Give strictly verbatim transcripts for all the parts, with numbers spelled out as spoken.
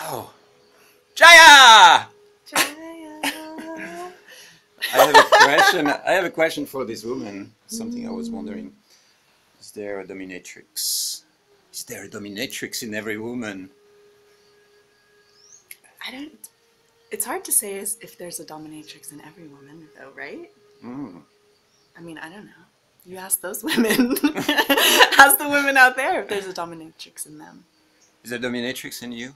Oh. Jaya! Jaya! I have a question. I have a question for this woman. Something mm. I was wondering. Is there a dominatrix? Is there a dominatrix in every woman? I don't... It's hard to say is if there's a dominatrix in every woman, though, right? Mm. I mean, I don't know. You ask those women. Ask the women out there if there's a dominatrix in them. Is there a dominatrix in you?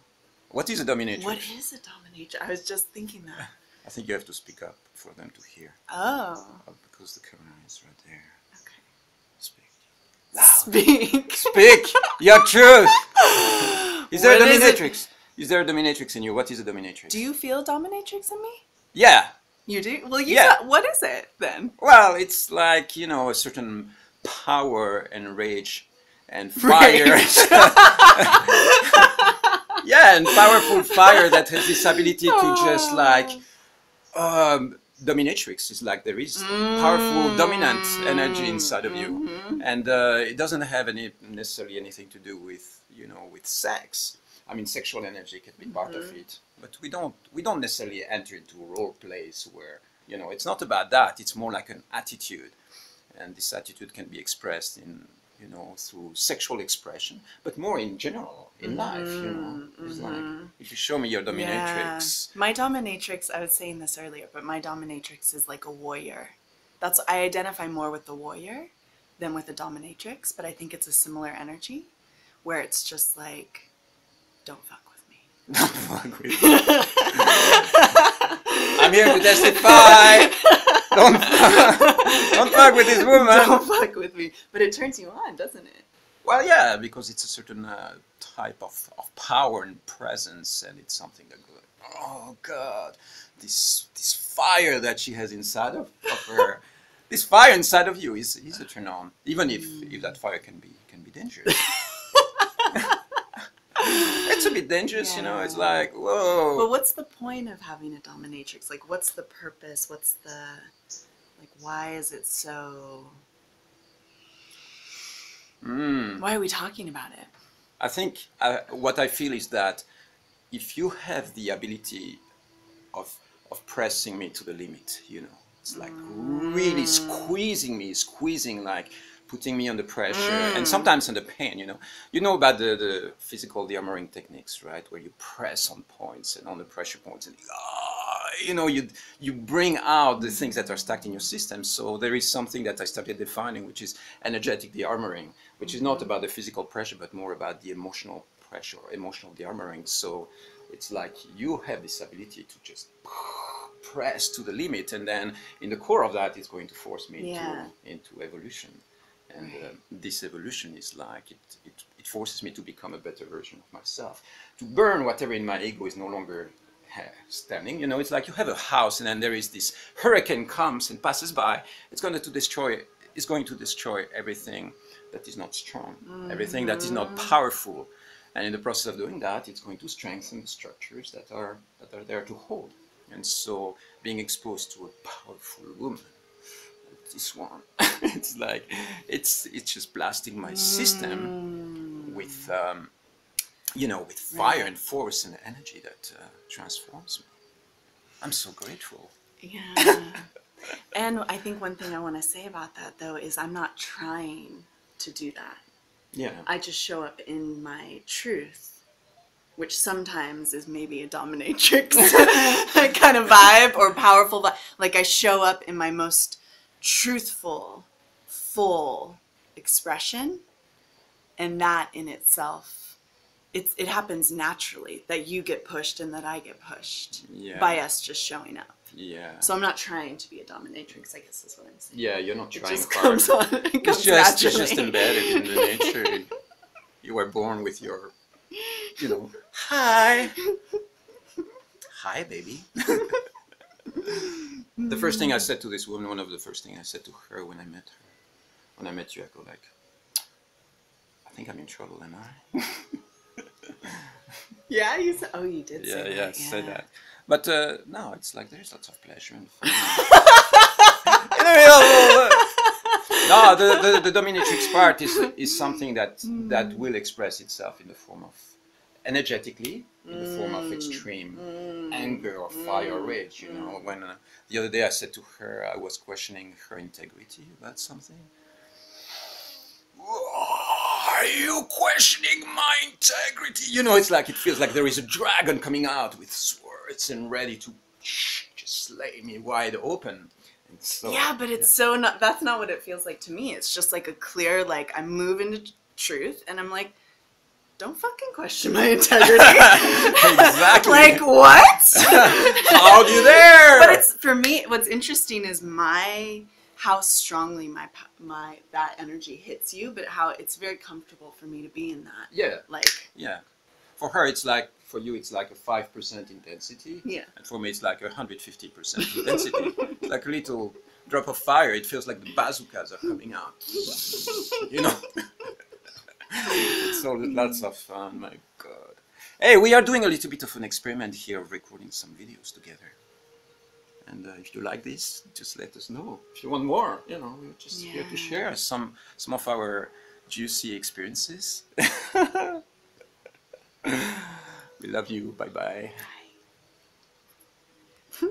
What is a dominatrix? What is a dominatrix? I was just thinking that. I think you have to speak up for them to hear. Oh. Oh, because the camera is right there. Okay. Speak. Loud. Speak. Speak your truth. Is there what a dominatrix? Is, is there a dominatrix in you? What is a dominatrix? Do you feel dominatrix in me? Yeah. You do? Well, you yeah. What is it then? Well, it's like, you know, a certain power and rage and fire. Rage. Yeah, and powerful fire that has this ability to just like um, dominatrix. It's like there is mm. powerful dominant energy inside of you, mm-hmm. and uh, it doesn't have any necessarily anything to do with you know with sex. I mean, sexual energy can be mm-hmm. part of it, but we don't we don't necessarily enter into role plays where you know it's not about that. It's more like an attitude, and this attitude can be expressed in. You know, through sexual expression, but more in general, in mm-hmm. life, you know. It's mm-hmm. like, if you show me your dominatrix. Yeah. My dominatrix, I was saying this earlier, but my dominatrix is like a warrior. That's, I identify more with the warrior than with the dominatrix, but I think it's a similar energy where it's just like, don't fuck with me. Don't fuck with me. I'm here to testify. Don't, don't fuck with this woman. Don't fuck with me. But it turns you on, doesn't it? Well, yeah, because it's a certain uh, type of, of power and presence, and it's something that goes, oh, God, this this fire that she has inside of, of her, this fire inside of you is, is a turn on, even if, mm. if that fire can be, can be dangerous. It's a bit dangerous, yeah. You know, it's like, whoa. But what's the point of having a dominatrix? Like, what's the purpose? What's the... Like, why is it so... Mm. Why are we talking about it? I think uh, what I feel is that if you have the ability of, of pressing me to the limit, you know, it's like mm. really squeezing me, squeezing like... putting me under pressure mm. and sometimes under pain, you know. You know about the, the physical de-armoring techniques, right? Where you press on points and on the pressure points and, ah, you know, you, you bring out the things that are stacked in your system. So there is something that I started defining, which is energetic de-armoring, which mm-hmm. is not about the physical pressure, but more about the emotional pressure, emotional de-armoring. So it's like you have this ability to just... press to the limit, and then in the core of that is going to force me yeah. into, into evolution. And uh, this evolution is like, it, it, it forces me to become a better version of myself, to burn whatever in my ego is no longer uh, standing. You know, it's like you have a house and then there is this hurricane comes and passes by. It's going to destroy, it's going to destroy everything that is not strong, mm-hmm. everything that is not powerful. And in the process of doing that, it's going to strengthen the structures that are, that are there to hold. And so being exposed to a powerful woman, this one, it's like it's it's just blasting my system mm. with um you know with fire right. and force and energy that uh, transforms me. I'm so grateful. Yeah. And I think one thing I want to say about that though is I'm not trying to do that. Yeah, I just show up in my truth, which sometimes is maybe a dominatrix kind of vibe or powerful vibe. Like I show up in my most truthful, full expression, and that in itself, it's, it happens naturally that you get pushed and that I get pushed yeah. by us just showing up. Yeah. So I'm not trying to be a dominatrix, I guess is what I'm saying. Yeah, you're not trying. It just comes on, it comes it's just, it's just embedded in the nature. You were born with your, you know, hi. Hi, baby. The first thing I said to this woman, one of the first things I said to her when I met her, when I met you, I go like, I think I'm in trouble, am I? Yeah, you said, oh, you did yeah, say yeah, that. Yeah, I said that. But uh, no, it's like there's lots of pleasure and fun. No, the, the, the dominatrix part is, is something that, mm. that will express itself in the form of energetically, in the form of extreme anger or fire or rage. You know, when uh, the other day I said to her, I was questioning her integrity about something. Are you questioning my integrity? You know, it's like, it feels like there is a dragon coming out with swords and ready to just slay me wide open. And so, yeah, but it's yeah. so not, that's not what it feels like to me. It's just like a clear, like, I move into truth and I'm like, don't fucking question my integrity. Exactly. Like, what? How do you dare? But it's, for me, what's interesting is my, how strongly my my that energy hits you, but how it's very comfortable for me to be in that. Yeah. Like. Yeah. For her, it's like, for you, it's like a five percent intensity. Yeah. And for me, it's like a hundred fifty percent intensity. It's like a little drop of fire. It feels like the bazookas are coming out. You know. So lots of fun. My God. Hey, we are doing a little bit of an experiment here of recording some videos together. And uh, if you like this, just let us know. If you want more, you know, we're just yeah. here to share some some of our juicy experiences. We love you. Bye-bye. Bye.